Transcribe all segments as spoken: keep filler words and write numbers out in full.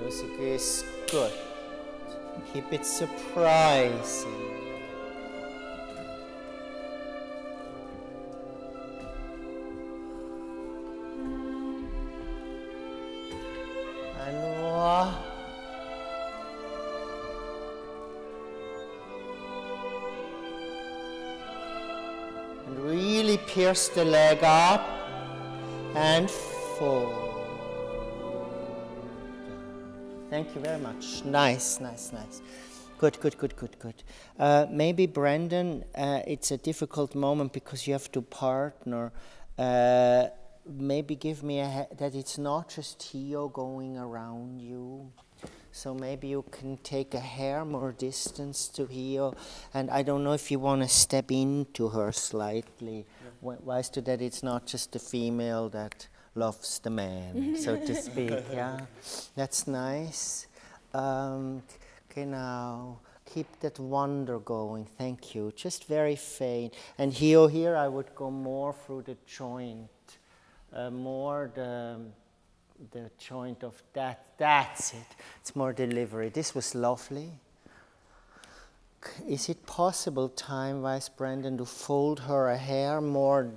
Music is good. Keep it surprising. Pierce the leg up and fold. Thank you very much. Nice, nice, nice. Good, good, good, good, good. Uh, maybe Brendan, uh, it's a difficult moment because you have to partner. Uh, maybe give me a he that it's not just Theo going around you. So maybe you can take a hair more distance to Heo, and I don't know if you want to step into her slightly, yeah. Wise to that it's not just the female that loves the man, so to speak, yeah? That's nice. Um, okay, now keep that wonder going, thank you. Just very faint. And Heo here, I would go more through the joint, uh, more the... the joint of that, that's it. It's more delivery. This was lovely. Is it possible time-wise, Brendan, to fold her a hair more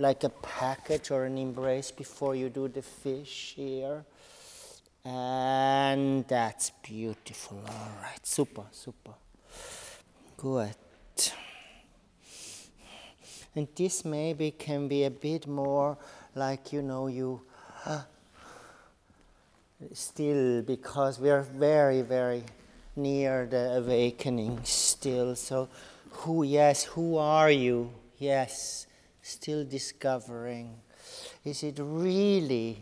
like a package or an embrace before you do the fish here? And that's beautiful. All right, super, super. Good. And this maybe can be a bit more like, you know, you... Uh, still, because we are very, very near the awakening still. So, who, yes, who are you? Yes, still discovering. Is it really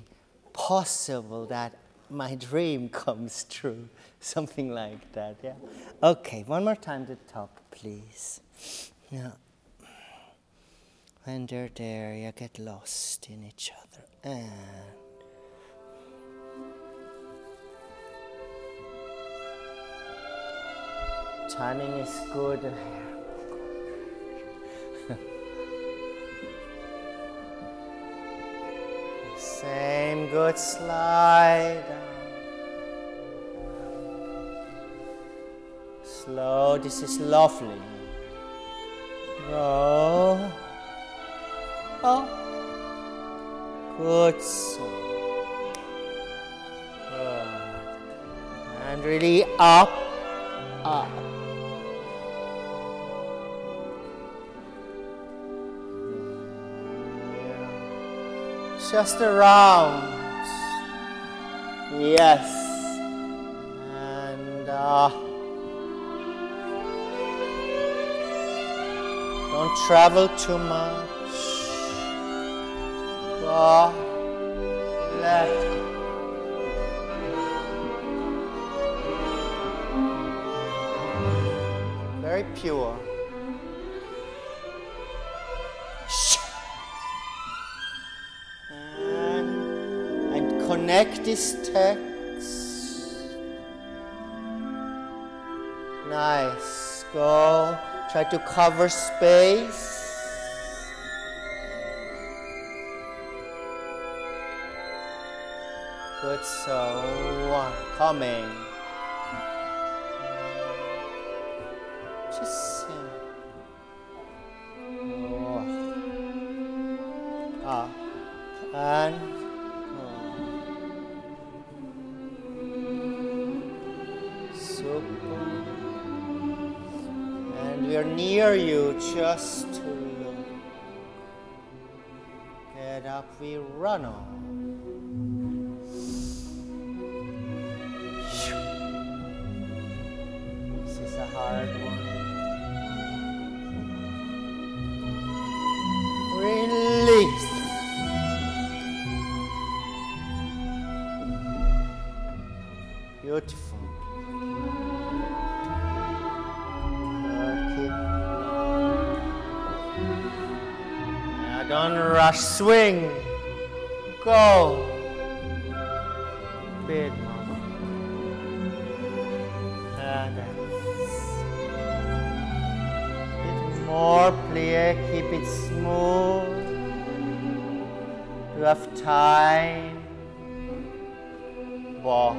possible that my dream comes true? Something like that, yeah? Okay, one more time to top, please. Now, when they're there, you get lost in each other. And timing is good. Same good slide. Slow, this is lovely. Go. Oh. Good. So. Good. And really up, up. Just around, yes, and uh, don't travel too much, go left, very pure. Connect this text. Nice. Go. Try to cover space. Good. So one coming. Just oh. Up and. Near you, just to look. Get up, we run on. This is a hard one. Release. Beautiful. Don't rush, swing, go, big mama, and More player, keep it smooth. You have time. Walk.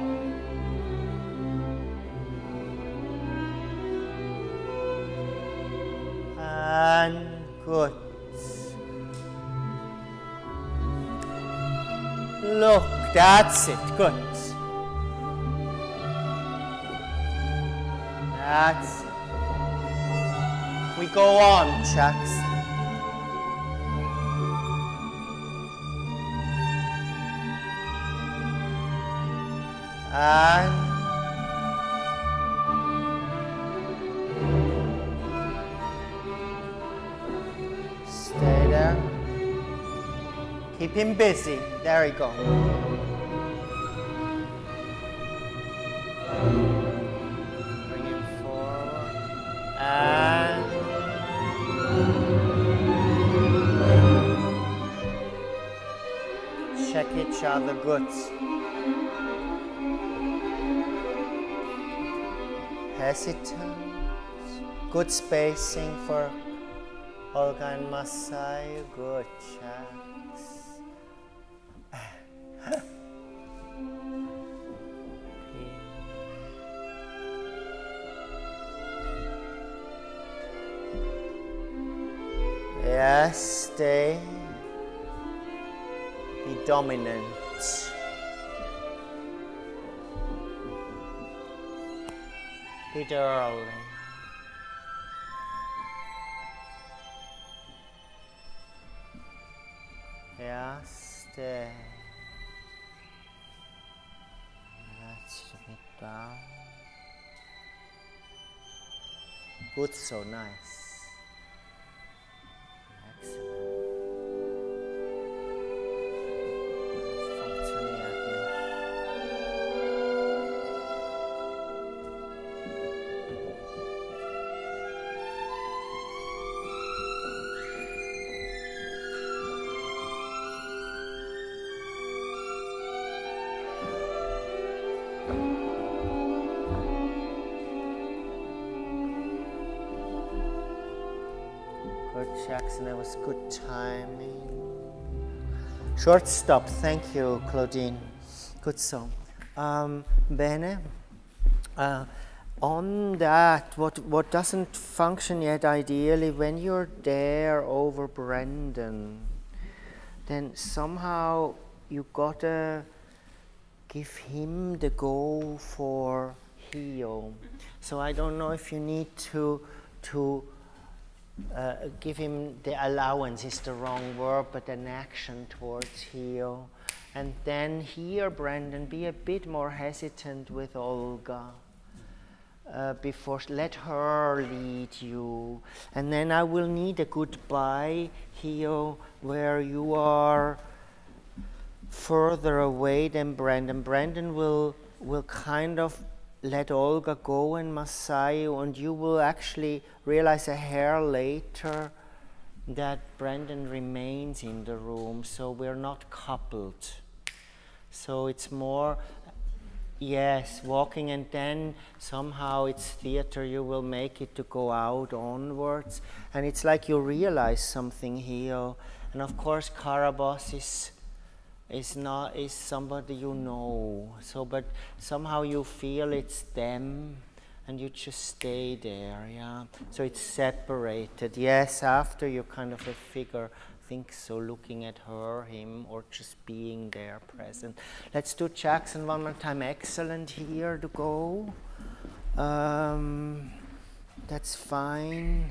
And good. Look, that's it. Good. That's it. We go on, Jackson. And stay there. Keep him busy. There we go. Bring him forward. And check each other. Good. Hesitant. Good spacing for Olga and Masai. Good chance. Yes, stay. Be dominant. Be darling. Yeah, stay. Let's get down. Good, so nice. Excellent. Jackson, that was good timing. Short stop, thank you, Claudine. Good song. Um, Bene, uh, on that, what, what doesn't function yet ideally, when you're there over Brendan, then somehow you gotta give him the go for Heo. So I don't know if you need to, to Uh, give him the allowance is the wrong word, but an action towards Heo. And then here, Brendan, be a bit more hesitant with Olga uh, before, let her lead you. And then I will need a goodbye, Heo, where you are further away than Brendan. Brendan will, will kind of let Olga go and Masayu, and you will actually realize a hair later that Brendan remains in the room, so we're not coupled. So it's more, yes, walking, and then somehow it's theater, you will make it to go out onwards, and it's like you realize something here. And of course Karabas is It's not, it's somebody you know, so, but somehow you feel it's them and you just stay there, yeah? So it's separated. Yes, after you're kind of a figure, I think so, looking at her, him, or just being there present. Let's do Jackson one more time. Excellent here to go. Um, that's fine.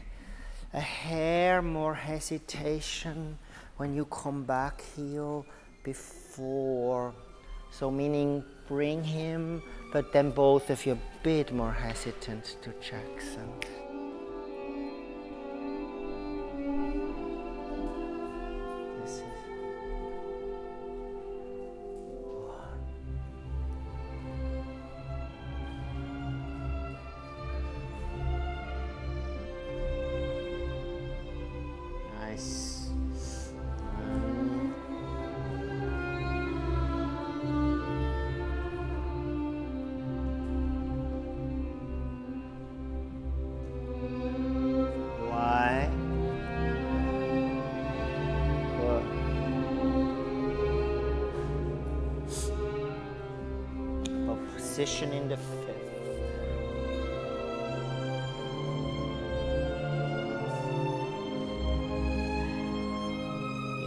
A hair more hesitation when you come back here. Before, so meaning bring him, but then both of you a bit more hesitant to Jackson. This is one. Nice. position in the fifth.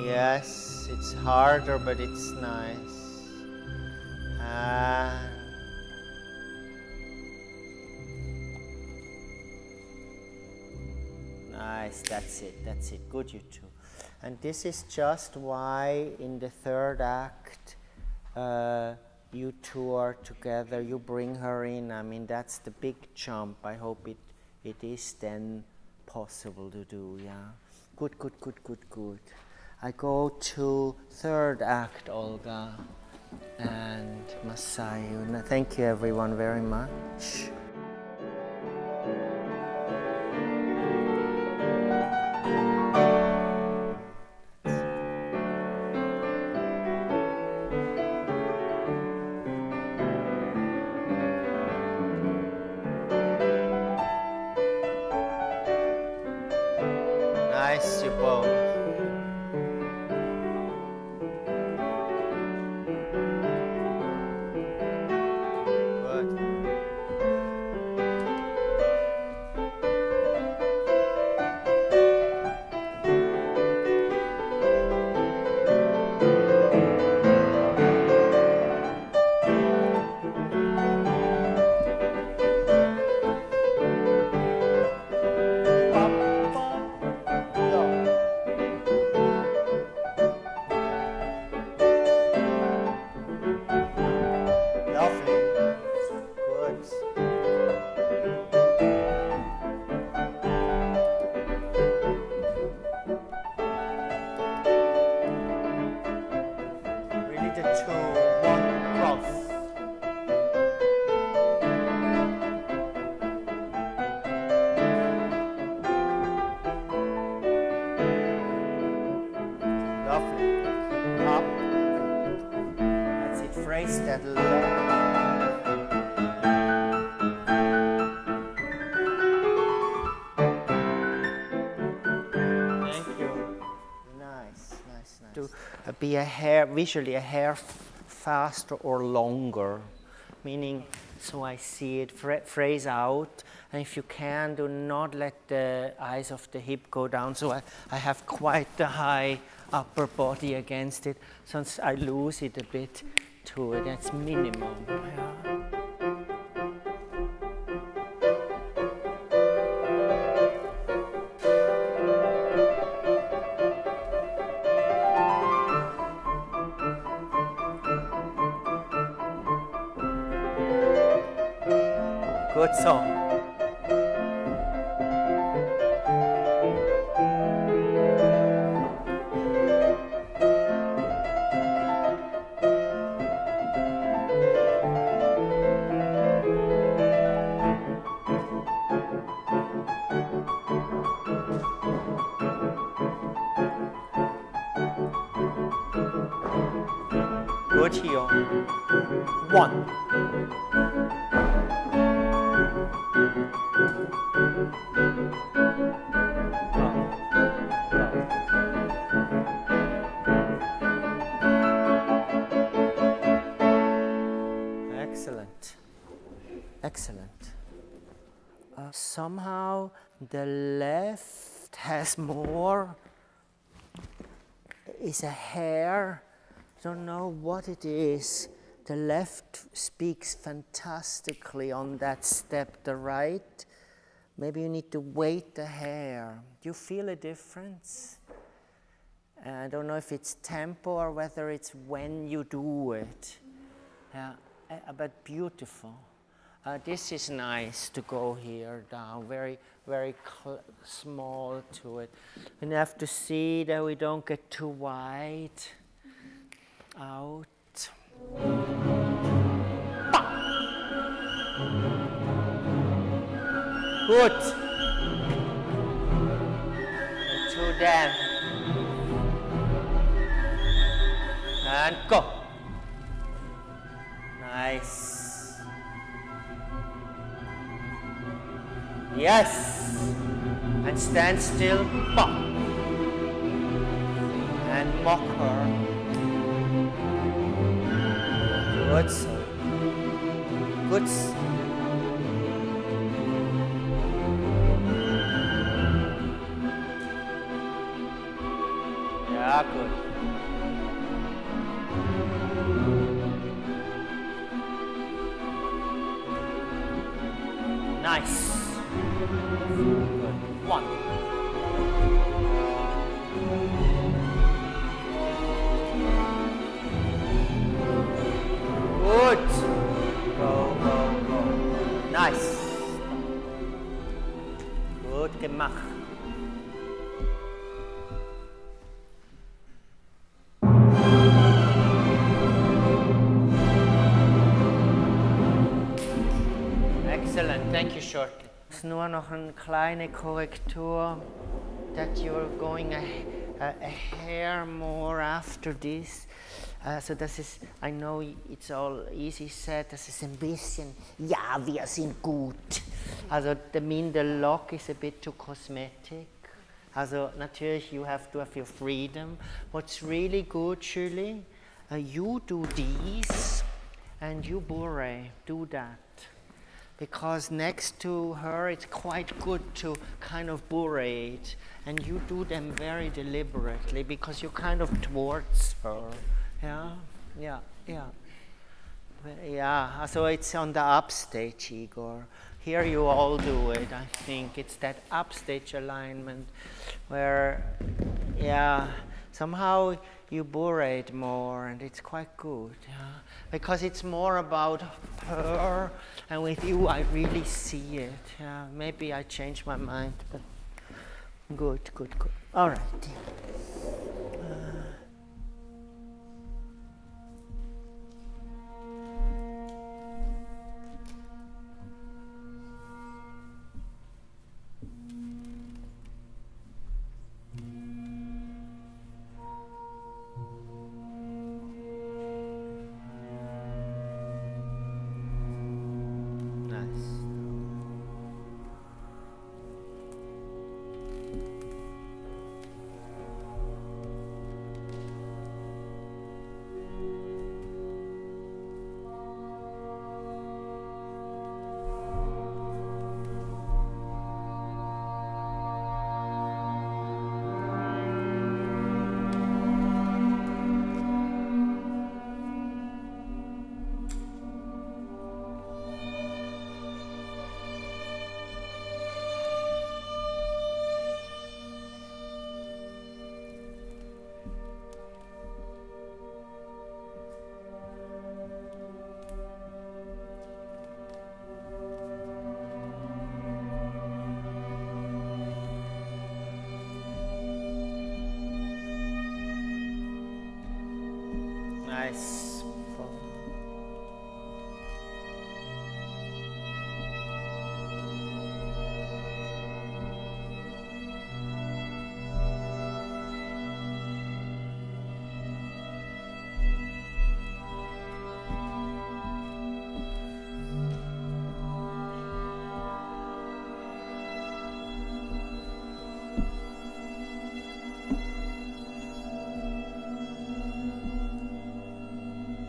Yes, it's harder, but it's nice. Ah. Nice, that's it, that's it. Good, you two. And this is just why in the third act uh, you two are together, you bring her in. I mean, that's the big jump. I hope it, it is then possible to do, yeah. Good, good, good, good, good. I go to third act, Olga and Masayu. Thank you everyone very much. Nice, you both. Be a hair, visually a hair f faster or longer, meaning so I see it, phrase out, and if you can, do not let the eyes of the hip go down, so I, I have quite the high upper body against it, since I lose it a bit to it, that's minimum. Yeah. Good song. Good, Heo. One. Somehow the left has more, is a hair, I don't know what it is. The left speaks fantastically on that step, the right, maybe you need to weight the hair. Do you feel a difference? I don't know if it's tempo or whether it's when you do it, yeah, but beautiful. Uh, this is nice to go here down, very, very cl small to it. We have to see that we don't get too wide out. Good. Two down. And go. Nice. Yes, and stand still, pop, and mock her. Good. What's... Yeah, good. Nice. Good. One. Good. Go, go, go. Nice. Good gemacht. Thank you, Shorty. Es ist nur noch eine kleine Korrektur, that you're going a, a, a hair more after this. Also das ist, I know it's all easy said, das ist ein bisschen, ja, wir sind gut. Also the mean the lock is a bit too cosmetic. Also natürlich, you have to have your freedom. What's really good, Shirley, uh, you do these and you, Bure, do that. Because next to her, it's quite good to kind of bore it. And you do them very deliberately because you kind of towards her. Yeah, yeah, yeah. Yeah, so it's on the upstage, Igor. Here you all do it, I think. It's that upstage alignment where, yeah, somehow you bore it more and it's quite good. Yeah? Because it's more about her, and with you I really see it. Yeah, maybe I change my mind, but good, good, good. All right. Uh.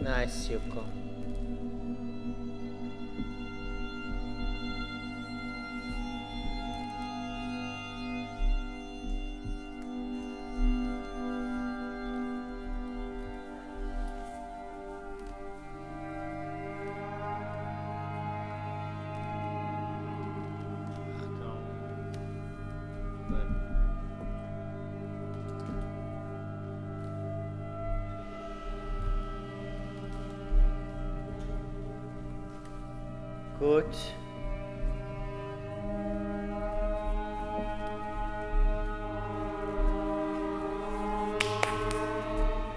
Nice, Juko. Good.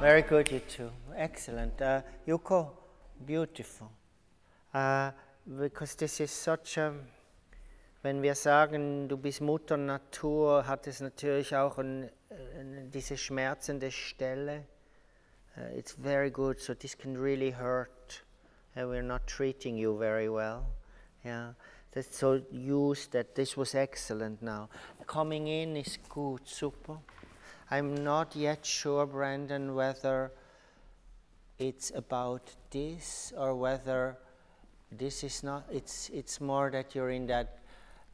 Very good, you two. Excellent. Uh, Juko, beautiful. Uh, because this is such a... Wenn wir sagen, du bist Mutter Natur, hat es natürlich auch ein, ein, diese schmerzende Stelle. Uh, it's very good, so this can really hurt. And we're not treating you very well. Yeah, that's so used that this was excellent now. Coming in is good, super. I'm not yet sure, Brendan, whether it's about this or whether This is not, it's, it's more that you're in that,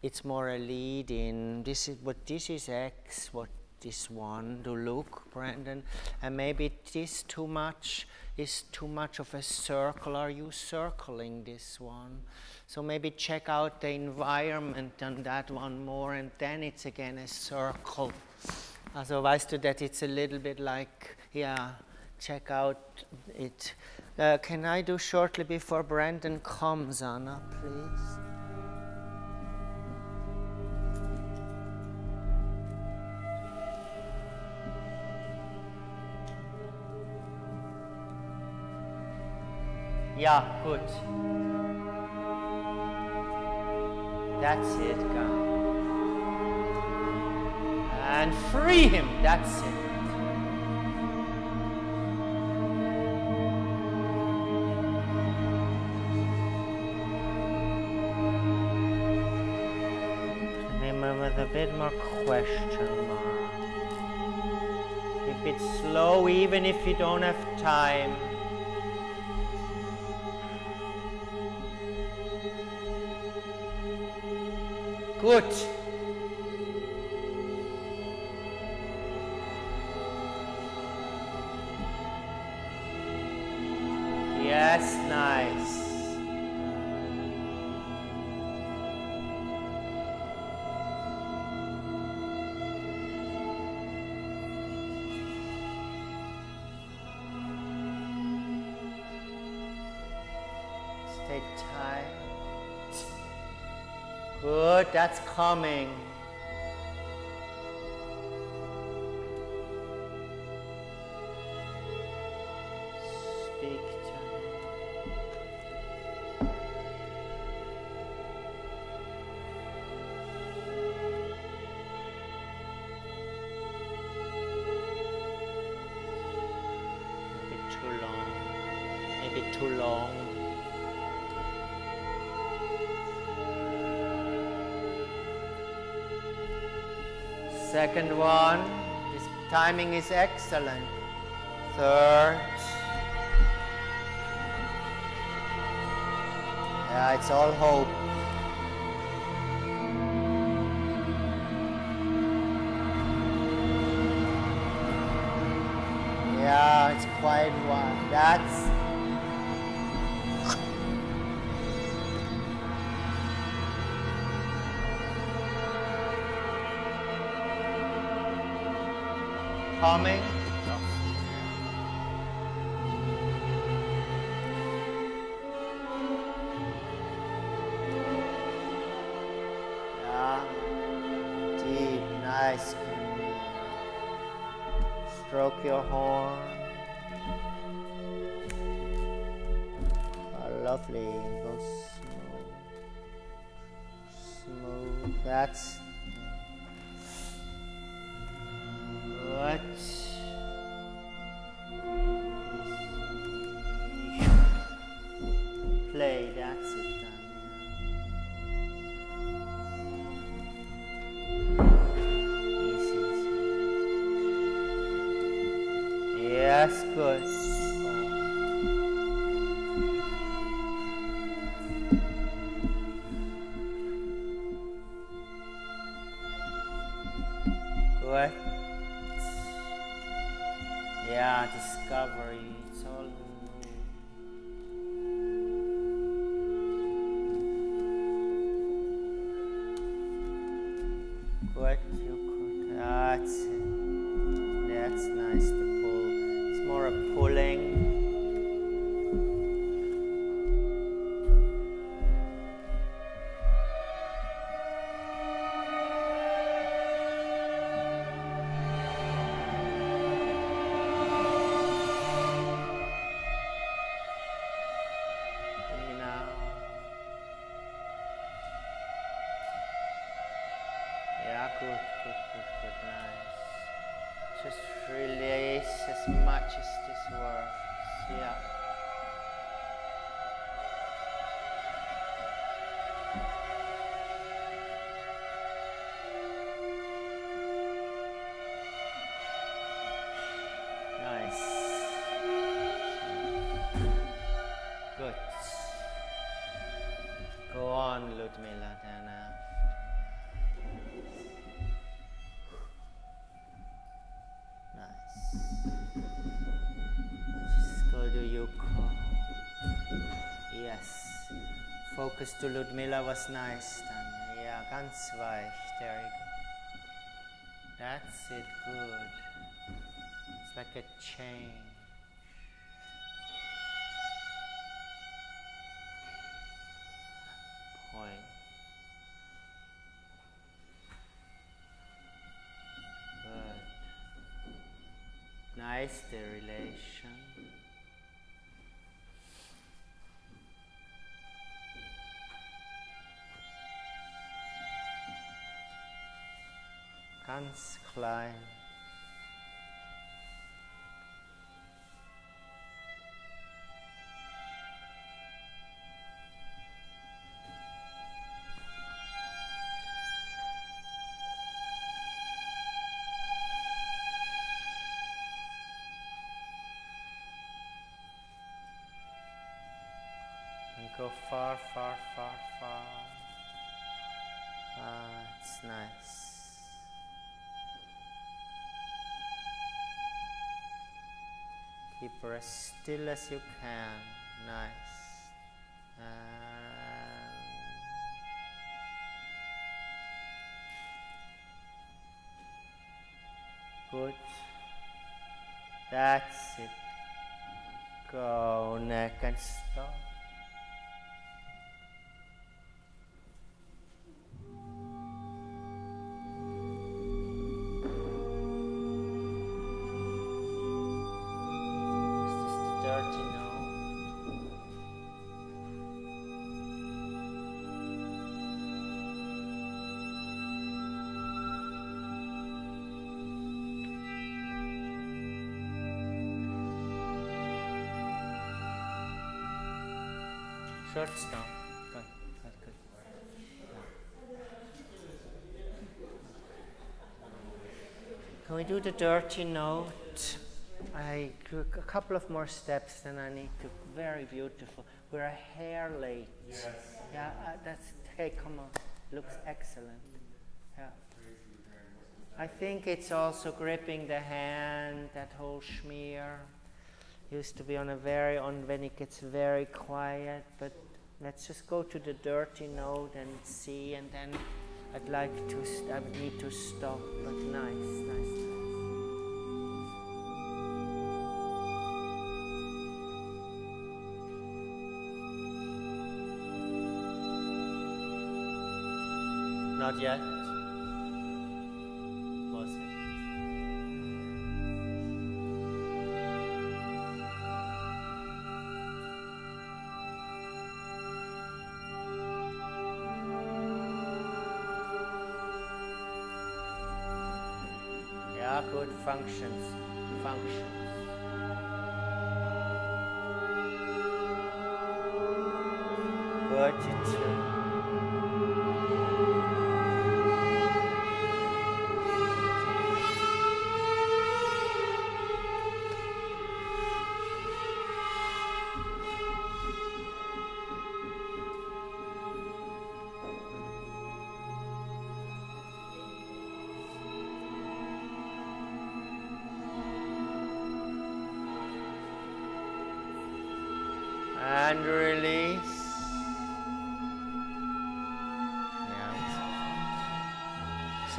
it's more a lead in, this is, what this is X, what this one to look, Brendan. And maybe this too much is too much of a circle. Are you circling this one? So maybe check out the environment on that one more, and then it's again a circle. Also, weißt du, that it's a little bit like, yeah, check out it. Uh, can I do shortly before Brendan comes, Anna, please? Yeah, good. That's it, guys. And free him, that's it. Remember with a bit more question mark. If it's slow, even if you don't have time, good. Yes, nice. Stay tight. Good, that's coming. Speak to him. Maybe too long. Maybe too long. Second one, this timing is excellent. Third. Yeah, it's all hope. Yeah, it's quite one. That's... coming. No. Yeah. Deep, nice. Stroke your horn. Oh, lovely. Go smooth. Smooth. That's. What? Play, that's it, Daniel. Easy, easy. Yes, good. Good. Yeah, discovery, it's all new. Good, you could, that's it. That's nice to pull. It's more a pulling. focus to Ludmilla was nice, dann ja, ganz weich, there you go. That's it, good. It's like a chain. Point. Good. Nice, the relation. Ganz klein. And go far, far, far, far. Ah, it's nice. Keep her as still as you can. Nice. And good. That's it. Go, neck and stop. Short stop. Good, good, good. Can we do the dirty note? I took a couple of more steps, then I need to. Very beautiful. We're a hair late. Yes. Yeah, uh, that's. Hey, come on. Looks excellent. Yeah. I think it's also gripping the hand. That whole schmear used to be on a very on when it gets very quiet, but. Let's just go to the dirty note and see, and then I'd like to, st I would need to stop, but nice, nice, nice. Not yet. Was it? Good functions, functions. Forty-two.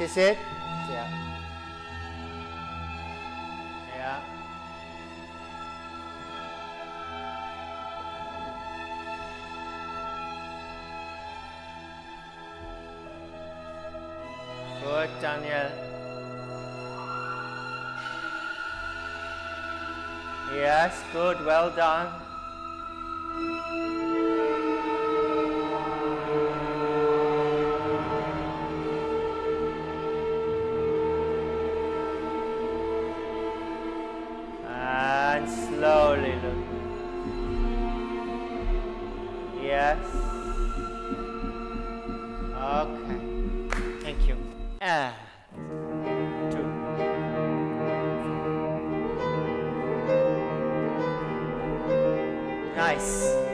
Is it? Yeah. Yeah. Good, Daniel. Yes, good, well done. Nice.